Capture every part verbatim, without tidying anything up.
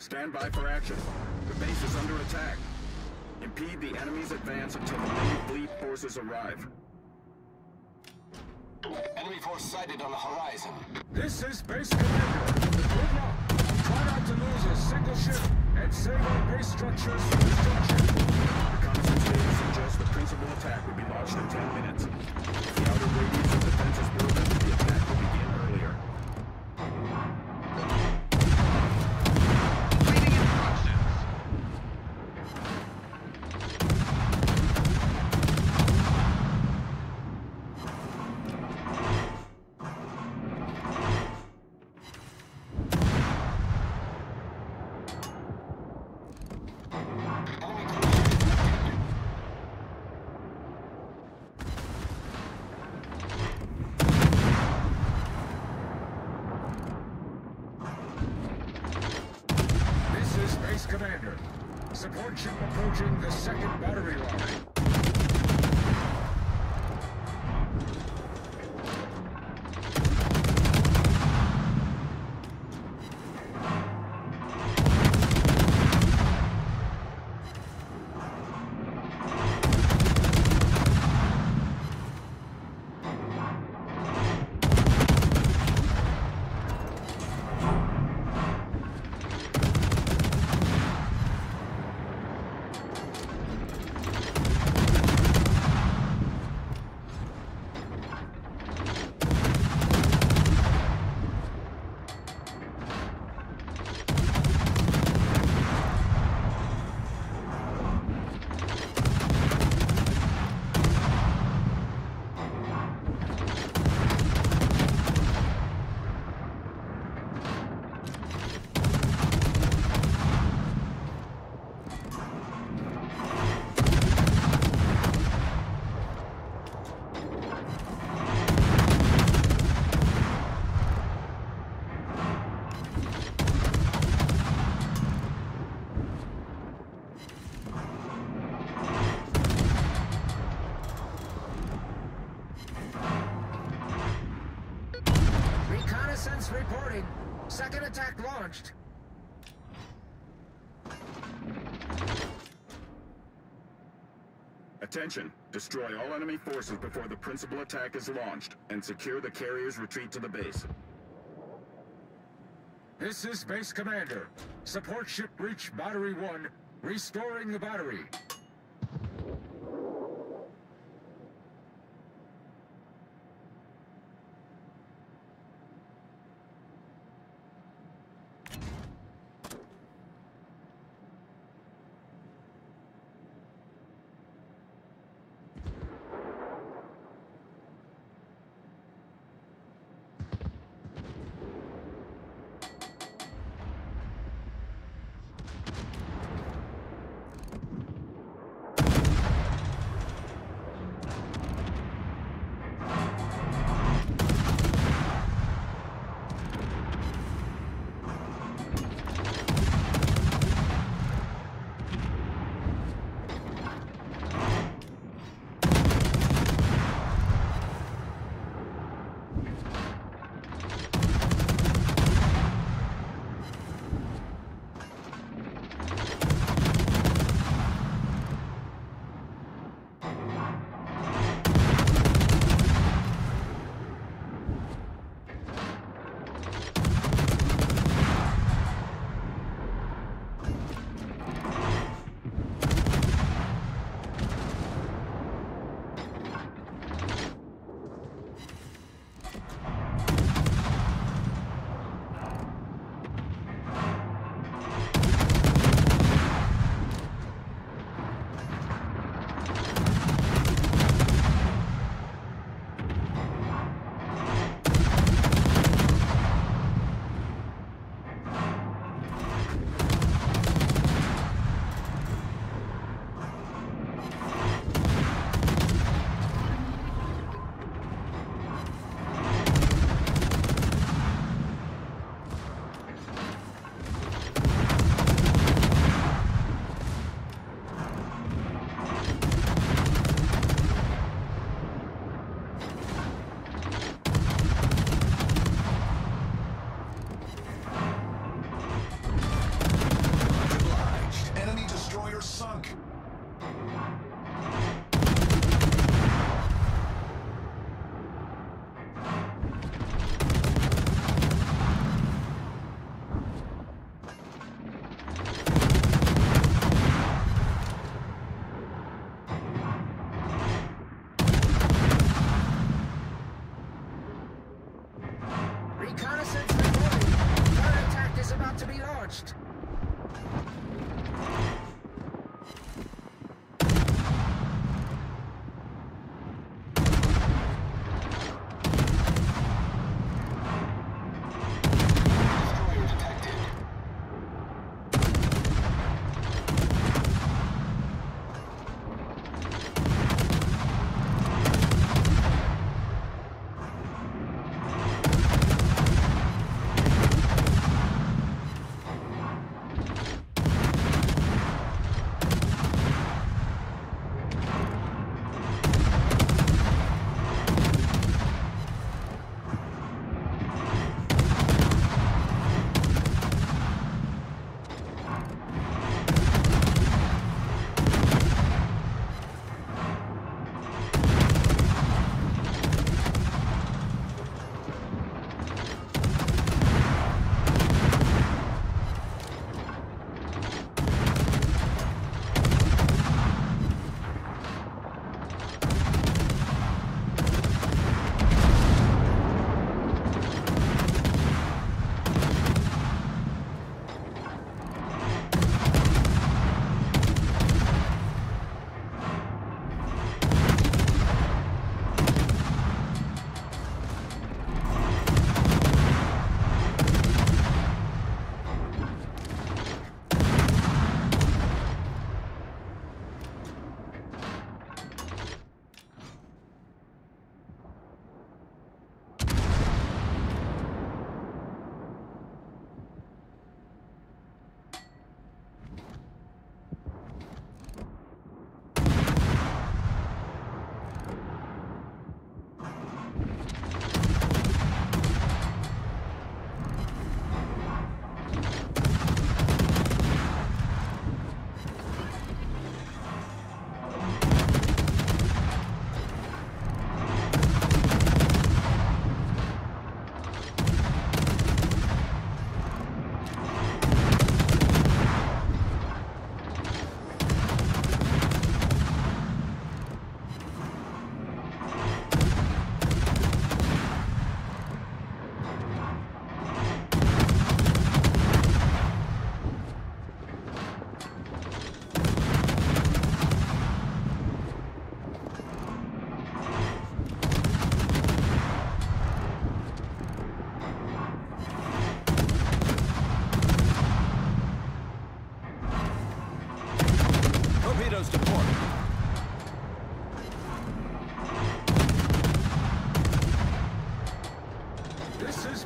Stand by for action. The base is under attack. Impede the enemy's advance until enemy fleet forces arrive. Enemy force sighted on the horizon. This is Base Commander. Move up. Try not to lose a single ship and save our base structures from destruction. The Constance data suggests the principal attack will be launched in ten minutes. If the outer radius of defense is broken, the attack will begin earlier. Commander, support ship approaching the second battery line. Reconnaissance reporting. Second attack launched. Attention. Destroy all enemy forces before the principal attack is launched and secure the carrier's retreat to the base. This is Base Commander. Support ship reached Battery one, restoring the battery.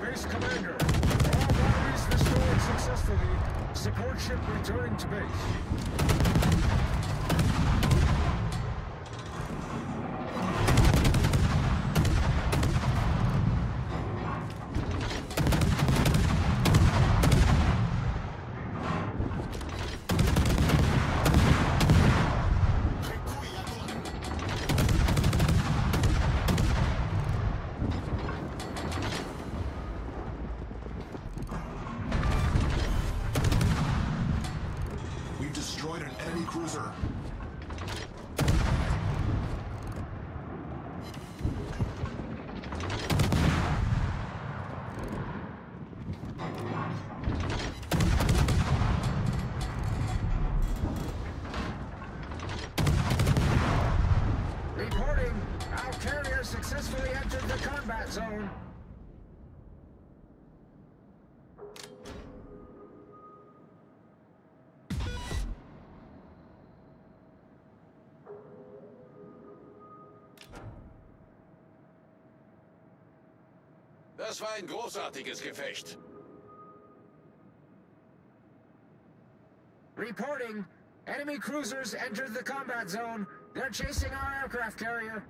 Base commander, all batteries restored successfully. Support ship returning to base. Destroyed an enemy cruiser. Reporting, our carrier successfully entered the combat zone. Das war ein großartiges Gefecht. Reporting, enemy cruisers entered the combat zone. They're chasing our aircraft carrier.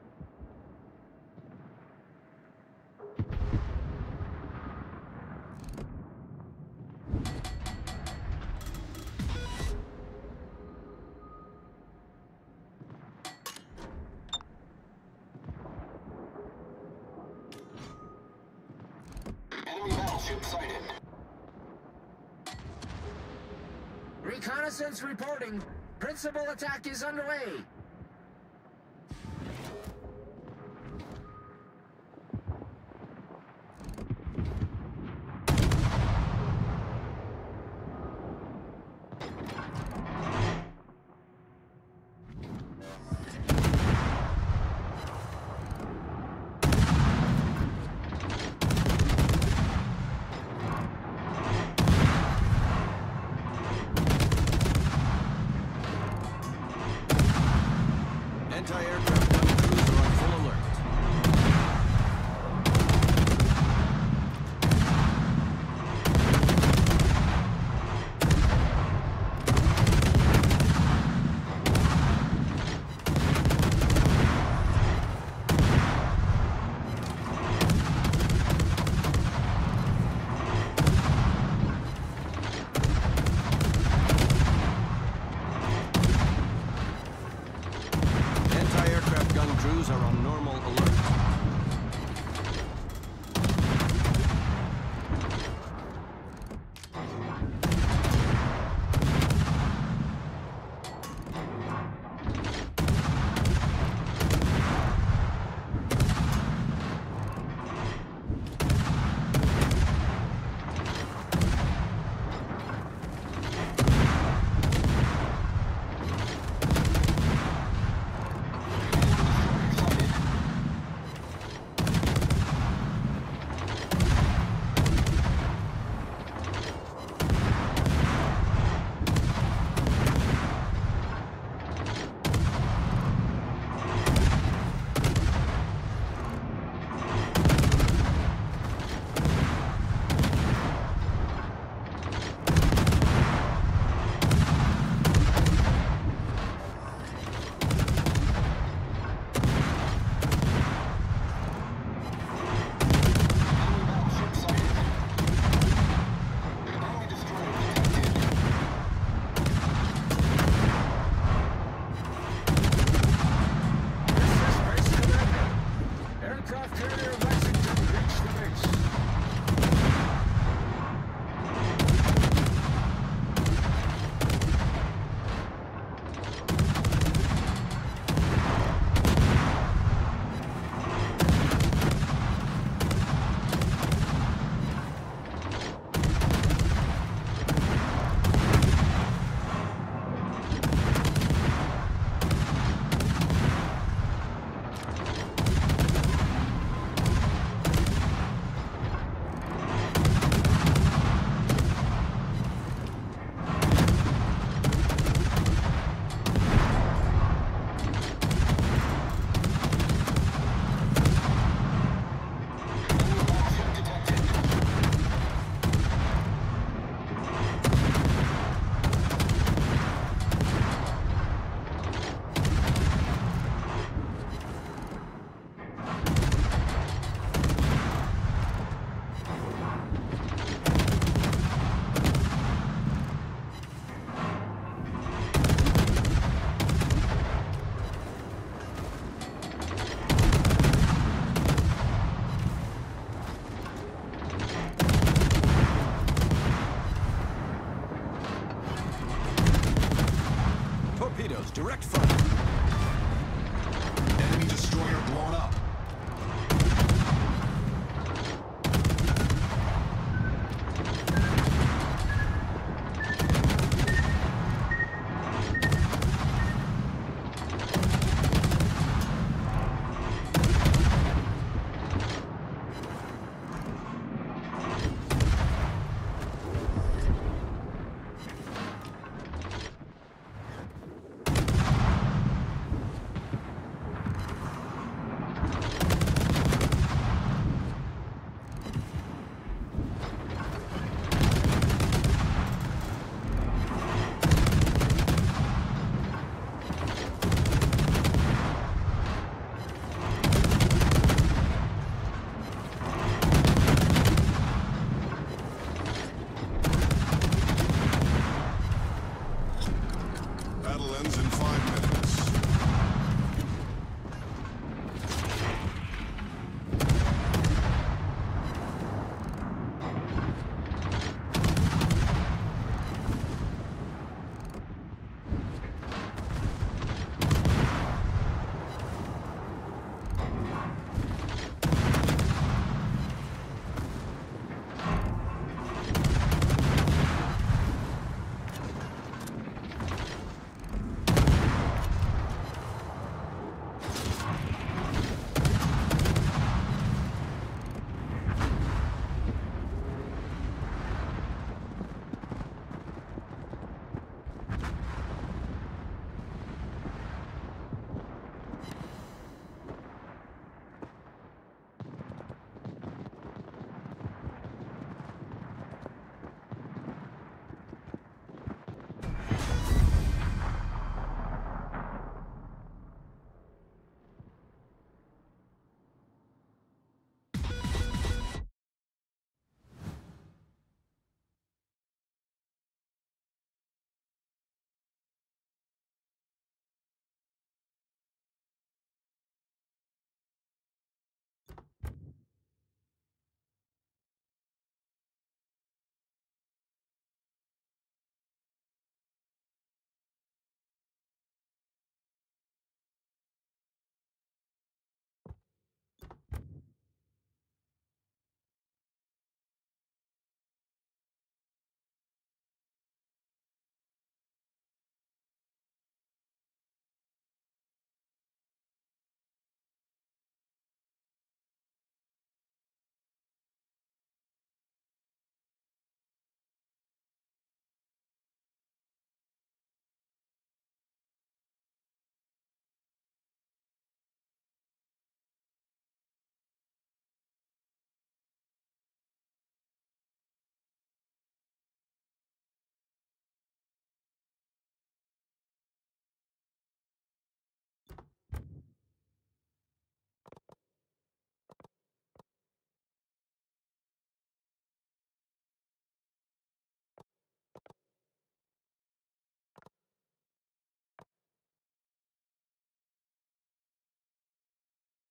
Sighted. Reconnaissance reporting. Principal attack is underway.